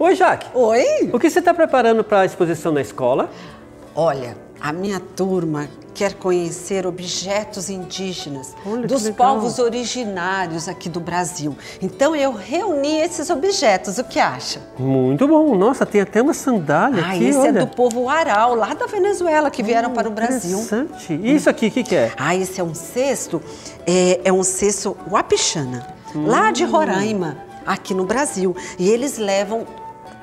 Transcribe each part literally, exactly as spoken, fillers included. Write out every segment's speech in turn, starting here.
Oi, Jaque. Oi. O que você está preparando para a exposição na escola? Olha, a minha turma quer conhecer objetos indígenas Olha, dos povos originários aqui do Brasil. Então eu reuni esses objetos, o que acha? Muito bom. Nossa, tem até uma sandália ah, aqui, esse olha. Esse é do povo Aral, lá da Venezuela, que vieram hum, para o Brasil. Interessante. E isso aqui, o que, que é? Ah, esse é um cesto, é, é um cesto Wapixana, hum. lá de Roraima, aqui no Brasil. E eles levam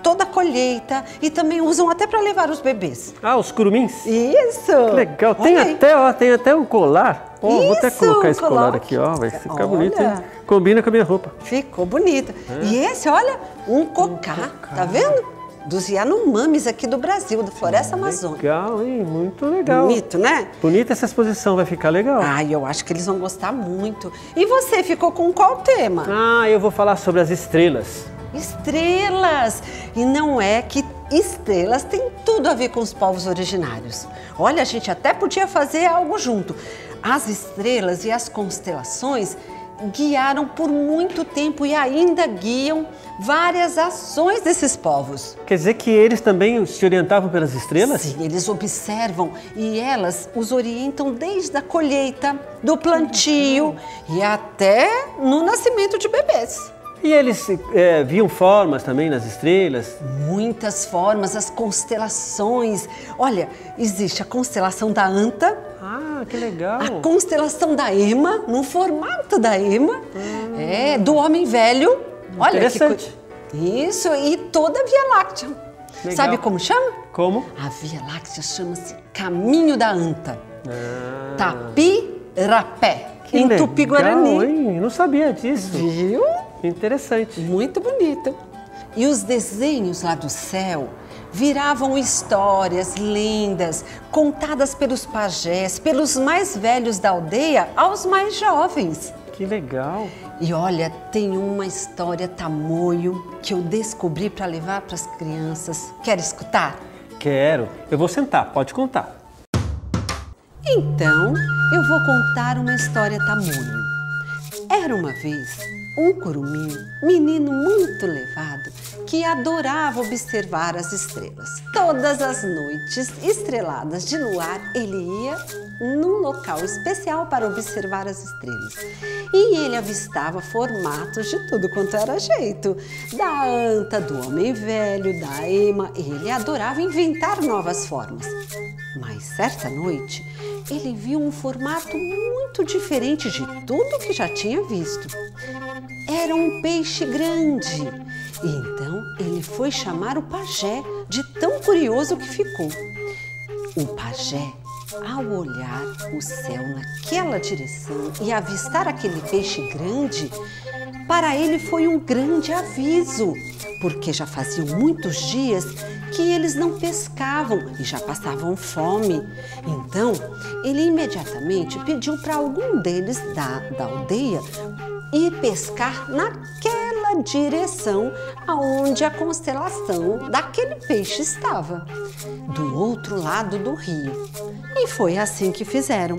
toda a colheita e também usam até para levar os bebês. Ah, os curumins? Isso! Que legal! Tem okay. até, ó, tem até um colar. Ó, Isso, vou até colocar esse coloque. colar aqui, ó. Vai ficar olha. bonito, hein? Combina com a minha roupa. Ficou bonito. É. E esse, olha, um cocá, um cocá, tá vendo? Dos Yanomamis aqui do Brasil, da floresta ah, Amazônia. Legal, hein? Muito legal. Bonito, né? Bonita essa exposição, vai ficar legal. Ah, eu acho que eles vão gostar muito. E você, ficou com qual tema? Ah, eu vou falar sobre as estrelas. Estrelas! E não é que estrelas tem tudo a ver com os povos originários. Olha, a gente até podia fazer algo junto. As estrelas e as constelações guiaram por muito tempo e ainda guiam várias ações desses povos. Quer dizer que eles também se orientavam pelas estrelas? Sim, eles observam e elas os orientam desde a colheita, do plantio uhum. e até no nascimento de bebês. E eles é, viam formas também nas estrelas? Muitas formas, as constelações. Olha, existe a constelação da Anta. Ah, que legal! A constelação da Ema, no formato da Ema, hum. é, do Homem Velho. Olha, interessante. Que co... Isso, e toda a Via Láctea. Legal. Sabe como chama? Como? A Via Láctea chama-se Caminho da Anta. Ah. Tapirapé, que em Tupi-Guarani. Não sabia disso. Viu? Interessante. Muito bonito. E os desenhos lá do céu viravam histórias, lendas, contadas pelos pajés, pelos mais velhos da aldeia aos mais jovens. Que legal. E olha, tem uma história tamoio que eu descobri para levar para as crianças. Quer escutar? Quero. Eu vou sentar, pode contar. Então, eu vou contar uma história tamoio. Era uma vez um curumim, menino muito levado, que adorava observar as estrelas. Todas as noites estreladas de luar, ele ia num local especial para observar as estrelas. E ele avistava formatos de tudo quanto era jeito. Da Anta, do Homem Velho, da Ema, ele adorava inventar novas formas. Mas certa noite, ele viu um formato muito diferente de tudo que já tinha visto. Era um peixe grande. E então ele foi chamar o pajé, de tão curioso que ficou. O pajé, ao olhar o céu naquela direção e avistar aquele peixe grande, para ele foi um grande aviso, porque já faziam muitos dias que eles não pescavam e já passavam fome. Então, ele imediatamente pediu para algum deles da, da aldeia ir pescar naquela direção aonde a constelação daquele peixe estava, do outro lado do rio. E foi assim que fizeram.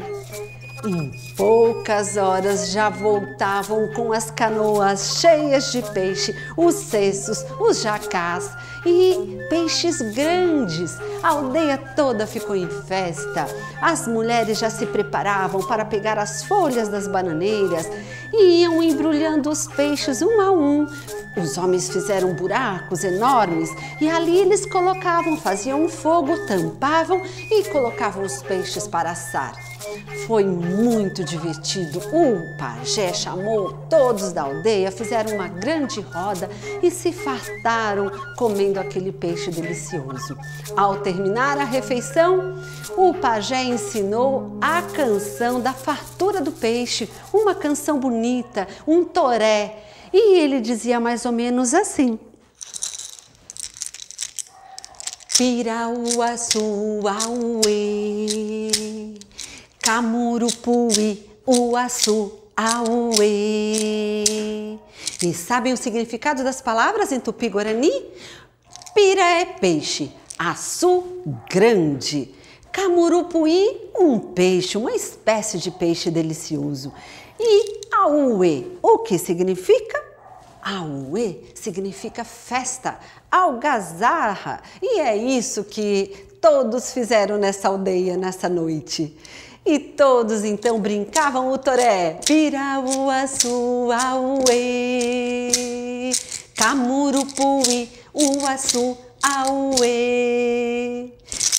Em poucas horas já voltavam com as canoas cheias de peixe, os cestos, os jacás e peixes grandes. A aldeia toda ficou em festa. As mulheres já se preparavam para pegar as folhas das bananeiras e iam embrulhando os peixes um a um. Os homens fizeram buracos enormes e ali eles colocavam, faziam um fogo, tampavam e colocavam os peixes para assar. Foi muito divertido. O pajé chamou todos da aldeia, fizeram uma grande roda e se fartaram comendo aquele peixe delicioso. Ao terminar a refeição, o pajé ensinou a canção da fartura do peixe, uma canção bonita, um toré. E ele dizia mais ou menos assim: Pirauaçuauê, Camurupui, o açu, auê. E sabem o significado das palavras em Tupi-Guarani? Pira é peixe, açu grande, Camurupui um peixe, uma espécie de peixe delicioso, e auê, o que significa Auê significa festa, algazarra, e é isso que todos fizeram nessa aldeia, nessa noite. E todos então brincavam o toré. Pirauaçuauê, Camurupui, o açu, auê.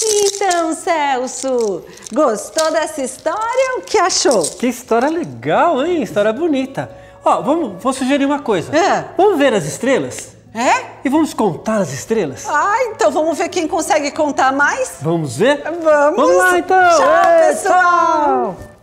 Então, Celso, gostou dessa história? O que achou? Que história legal, hein? História bonita. Ó, vamos, vou sugerir uma coisa. É. Vamos ver as estrelas? É? E vamos contar as estrelas? Ah, então vamos ver quem consegue contar mais? Vamos ver? Vamos! Vamos lá, então! Tchau, pessoal!